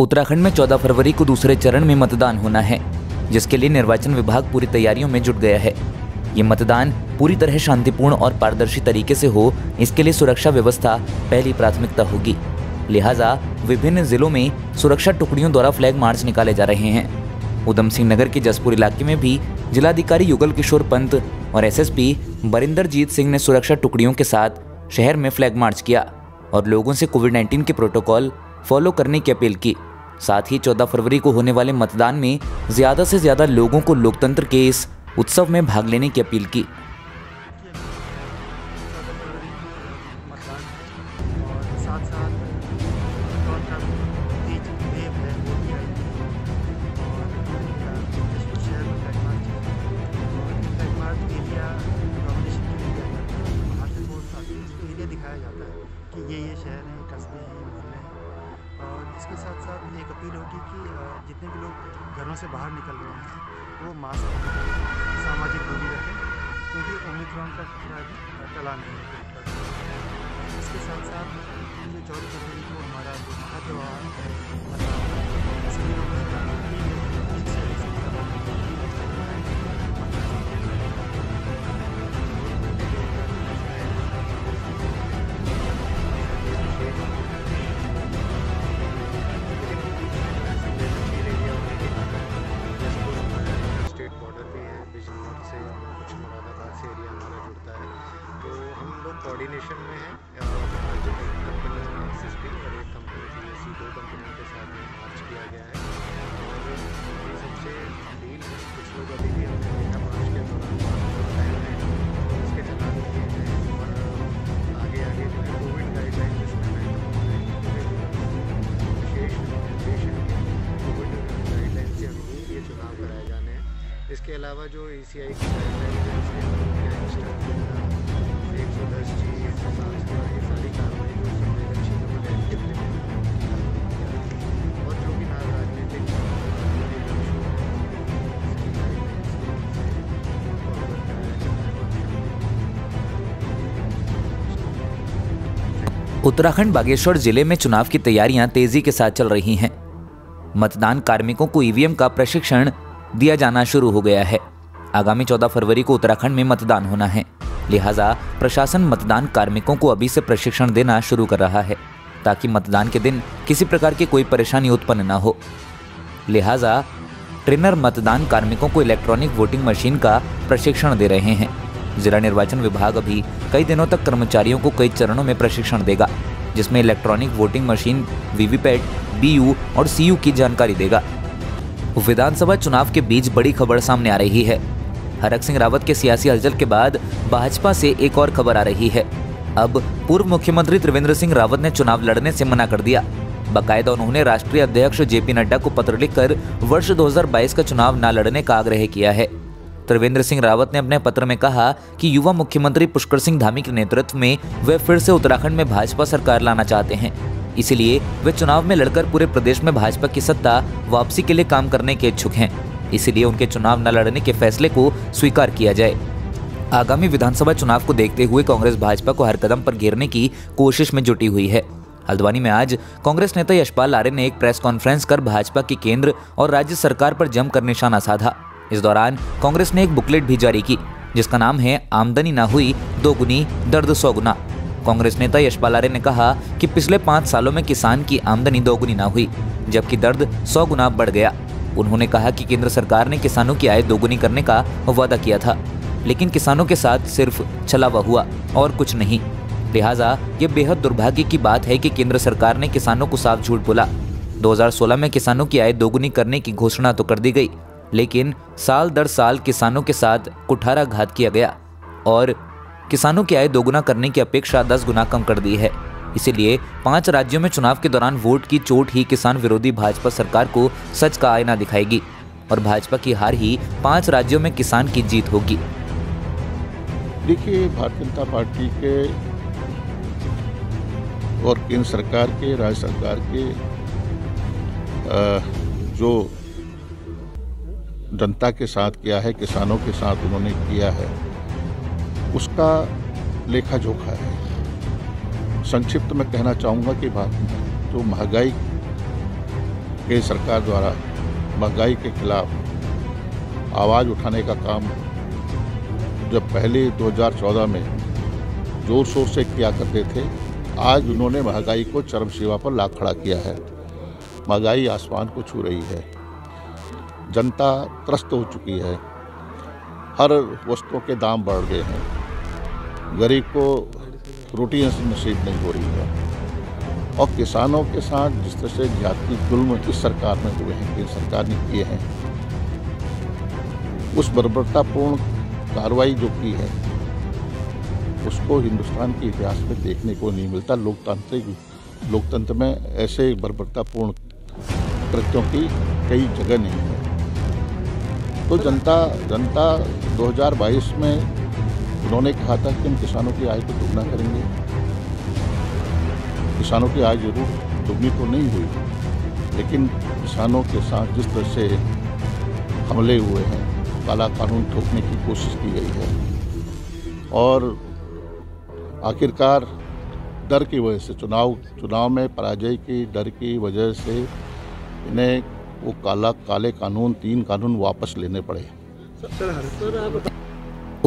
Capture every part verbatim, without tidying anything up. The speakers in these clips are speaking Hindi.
उत्तराखंड में चौदह फरवरी को दूसरे चरण में मतदान होना है, जिसके लिए निर्वाचन विभाग पूरी तैयारियों में जुट गया है। ये मतदान पूरी तरह शांतिपूर्ण और पारदर्शी तरीके से हो, इसके लिए सुरक्षा व्यवस्था पहली प्राथमिकता होगी। लिहाजा विभिन्न जिलों में सुरक्षा टुकड़ियों द्वारा फ्लैग मार्च निकाले जा रहे हैं। उधम सिंह नगर के जसपुर इलाके में भी जिलाधिकारी युगल किशोर पंत और S S P Barinderjit Singh ने सुरक्षा टुकड़ियों के साथ शहर में फ्लैग मार्च किया और लोगों से कोविड उन्नीस के प्रोटोकॉल फॉलो करने की अपील की। साथ ही चौदह फरवरी को होने वाले मतदान में ज्यादा से ज्यादा लोगों को लोकतंत्र के इस उत्सव में भाग लेने की अपील की। इसके साथ साथ एक अपील होगी कि जितने भी लोग घरों से बाहर निकल रहे हैं वो मास्क सामाजिक दूरी रखें, क्योंकि ओमिक्रॉन का खतरा भी टला नहीं है। इसके साथ साथ जो चौदह फरवरी को हमारा जो महात्योहार कोऑर्डिनेशन में है, जो एक कंपनी है एस एस पी और एक कंपनी सी एस सी, दो कंपनियों के साथ में मार्च किया गया है। और ये सबसे डील कुछ लोग अभी भी हमने देखा मार्च के दौरान हैं, उसके चलान किए हैं और आगे आगे जो है कोविड गाइडलाइन जिसमें विशेष निर्देशन कोविड गाइडलाइन से अभी ये चुनाव कराए जाने हैं। इसके अलावा जो ई सी आई की गाइडलाइन है उसके अनुसार एक सौ दस जी एक सौ सात ये सारी कार्रवाई को संवेदनशील बैठ के और जो भी राजनीतिक उत्तराखंड बागेश्वर जिले में चुनाव की तैयारियां तेजी के साथ चल रही हैं। मतदान कार्मिकों को ई वी एम का प्रशिक्षण दिया जाना शुरू हो गया है। आगामी चौदह फरवरी को उत्तराखंड में मतदान होना है, लिहाजा प्रशासन मतदान कार्मिकों को अभी से प्रशिक्षण देना शुरू कर रहा है ताकि मतदान के दिन किसी प्रकार की कोई परेशानी उत्पन्न न हो। लिहाजा ट्रेनर मतदान कार्मिकों को इलेक्ट्रॉनिक वोटिंग मशीन का प्रशिक्षण दे रहे हैं। जिला निर्वाचन विभाग अभी कई दिनों तक कर्मचारियों को कई चरणों में प्रशिक्षण देगा, जिसमें electronic voting machine V V PAT B U और सी यू की जानकारी देगा। विधानसभा चुनाव के बीच बड़ी खबर सामने आ रही है। हरक सिंह रावत के सियासी हलचल के बाद भाजपा से एक और खबर आ रही है। अब पूर्व मुख्यमंत्री त्रिवेंद्र सिंह रावत ने चुनाव लड़ने से मना कर दिया। बाकायदा उन्होंने राष्ट्रीय अध्यक्ष जे पी नड्डा को पत्र लिखकर वर्ष दो हज़ार बाईस का चुनाव न लड़ने का आग्रह किया है। त्रिवेंद्र सिंह रावत ने अपने पत्र में कहा कि युवा मुख्यमंत्री पुष्कर सिंह धामी के नेतृत्व में वे फिर से उत्तराखंड में भाजपा सरकार लाना चाहते हैं, इसलिए वे चुनाव में लड़कर पूरे प्रदेश में भाजपा की सत्ता वापसी के लिए काम करने के इच्छुक हैं, इसलिए उनके चुनाव न लड़ने के फैसले को स्वीकार किया जाए। आगामी विधानसभा चुनाव को देखते हुए कांग्रेस भाजपा को हर कदम पर घेरने की कोशिश में जुटी हुई है। हल्द्वानी में आज कांग्रेस नेता यशपाल आर्य ने एक प्रेस कॉन्फ्रेंस कर भाजपा की केंद्र और राज्य सरकार पर जमकर निशाना साधा। इस दौरान कांग्रेस ने एक बुकलेट भी जारी की, जिसका नाम है आमदनी ना हुई दोगुनी दर्द सौ गुना। कांग्रेस नेता यशपाल आर्य ने कहा कि पिछले पाँच सालों में किसान की आमदनी दोगुनी ना हुई, जबकि दर्द सौ गुना बढ़ गया। उन्होंने कहा कि केंद्र सरकार ने किसानों की आय दोगुनी करने का वादा किया था, लेकिन किसानों के साथ सिर्फ छलावा हुआ और कुछ नहीं। लिहाजा ये बेहद दुर्भाग्य की बात है कि केंद्र सरकार ने किसानों को साफ झूठ बोला। दो हज़ार सोलह में किसानों की आय दोगुनी करने की घोषणा तो कर दी गई, लेकिन साल दर साल किसानों के साथ कुठाराघात किया गया और किसानों की आय दोगुना करने की अपेक्षा दस गुना कम कर दी है। इसीलिए पांच राज्यों में चुनाव के दौरान वोट की चोट ही किसान विरोधी भाजपा सरकार को सच का आईना दिखाएगी और भाजपा की हार ही पांच राज्यों में किसान की जीत होगी। देखिए, भारतीय जनता पार्टी के और केंद्र सरकार के, राज्य सरकार के जो जनता के साथ किया है, किसानों के साथ उन्होंने किया है, उसका लेखा जोखा है। संक्षिप्त में कहना चाहूँगा कि भारत जो महंगाई के सरकार द्वारा महंगाई के खिलाफ आवाज़ उठाने का काम जब पहले दो हज़ार चौदह में जोर शोर से किया करते थे, आज उन्होंने महंगाई को चरम सीमा पर ला खड़ा किया है। महंगाई आसमान को छू रही है, जनता त्रस्त हो चुकी है, हर वस्तुओं के दाम बढ़ गए हैं, गरीब को रोटी नसीब नहीं हो रही है और किसानों के साथ जिस तरह से जाति जुल्म इस सरकार में हुए हैं, केंद्र सरकार ने किए हैं, उस बर्बरतापूर्ण कार्रवाई जो की है उसको हिंदुस्तान के इतिहास में देखने को नहीं मिलता। लोकतांत्रिक लोकतंत्र में ऐसे बर्बरतापूर्ण कृत्यों की कई जगह नहीं है। तो जनता जनता दो हज़ार बाईस में उन्होंने कहा था कि हम किसानों की आय को दुगना करेंगे। किसानों की आय जरूर दुगनी तो नहीं हुई, लेकिन किसानों के साथ जिस तरह से हमले हुए हैं, काला कानून थोपने की कोशिश की गई है और आखिरकार डर की वजह से, चुनाव चुनाव में पराजय की डर की वजह से इन्हें वो काला काले कानून तीन कानून वापस लेने पड़े।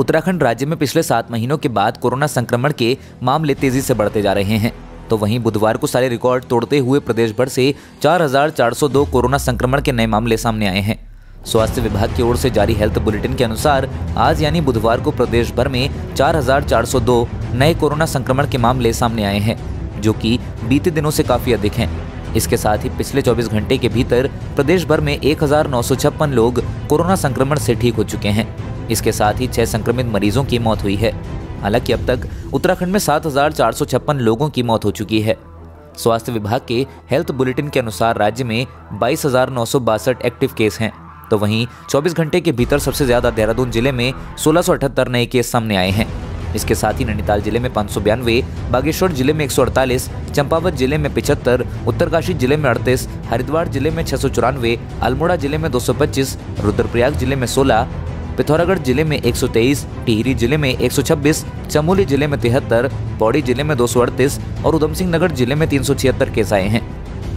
उत्तराखंड राज्य में पिछले सात महीनों के बाद कोरोना संक्रमण के मामले तेजी से बढ़ते जा रहे हैं। तो वहीं बुधवार को सारे रिकॉर्ड तोड़ते हुए प्रदेश भर से चार हज़ार चार सौ दो कोरोना संक्रमण के नए मामले सामने आए हैं। स्वास्थ्य विभाग की ओर से जारी हेल्थ बुलेटिन के अनुसार आज यानी बुधवार को प्रदेश भर में चार हज़ार चार सौ दो नए कोरोना संक्रमण के मामले सामने आए हैं, जो कि बीते दिनों से काफी अधिक हैं। इसके साथ ही पिछले चौबीस घंटे के भीतर प्रदेश भर में एक हज़ार नौ सौ छप्पन लोग कोरोना संक्रमण से ठीक हो चुके हैं। इसके साथ ही छह संक्रमित मरीजों की मौत हुई है। हालांकि अब तक उत्तराखंड में सात हज़ार चार सौ छप्पन लोगों की मौत हो चुकी है। स्वास्थ्य विभाग के हेल्थ बुलेटिन के अनुसार राज्य में बाईस हजार नौ सौ बासठ एक्टिव केस हैं। तो वहीं चौबीस घंटे के भीतर सबसे ज्यादा देहरादून जिले में सोलह सौ अठहत्तर नए केस सामने आए हैं। इसके साथ ही नैनीताल जिले में पाँच सौ बयानवे, बागेश्वर जिले में एक सौ अड़तालीस, चंपावत जिले में पचहत्तर, उत्तरकाशी जिले में अड़तीस, हरिद्वार जिले में छह सौ चौरानवे, अल्मोड़ा जिले में दो सौ पच्चीस, रुद्रप्रयाग जिले में सोलह, पिथौरागढ़ जिले में एक सौ तेईस, टिहरी जिले में एक सौ छब्बीस, चमोली जिले में तिहत्तर, पौड़ी जिले में दो सौ अड़तीस और उधम सिंह नगर जिले में तीन सौ छिहत्तर केस आए हैं।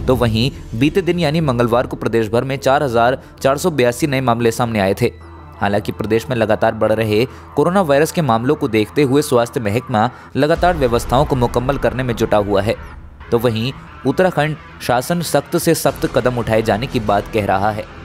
तो वहीं बीते दिन यानी मंगलवार को प्रदेश भर में चार हजार चार सौ बयासी नए मामले सामने आए थे। हालांकि प्रदेश में लगातार बढ़ रहे कोरोना वायरस के मामलों को देखते हुए स्वास्थ्य महकमा लगातार व्यवस्थाओं को मुकम्मल करने में जुटा हुआ है। तो वहीं उत्तराखंड शासन सख्त से सख्त कदम उठाए जाने की बात कह रहा है।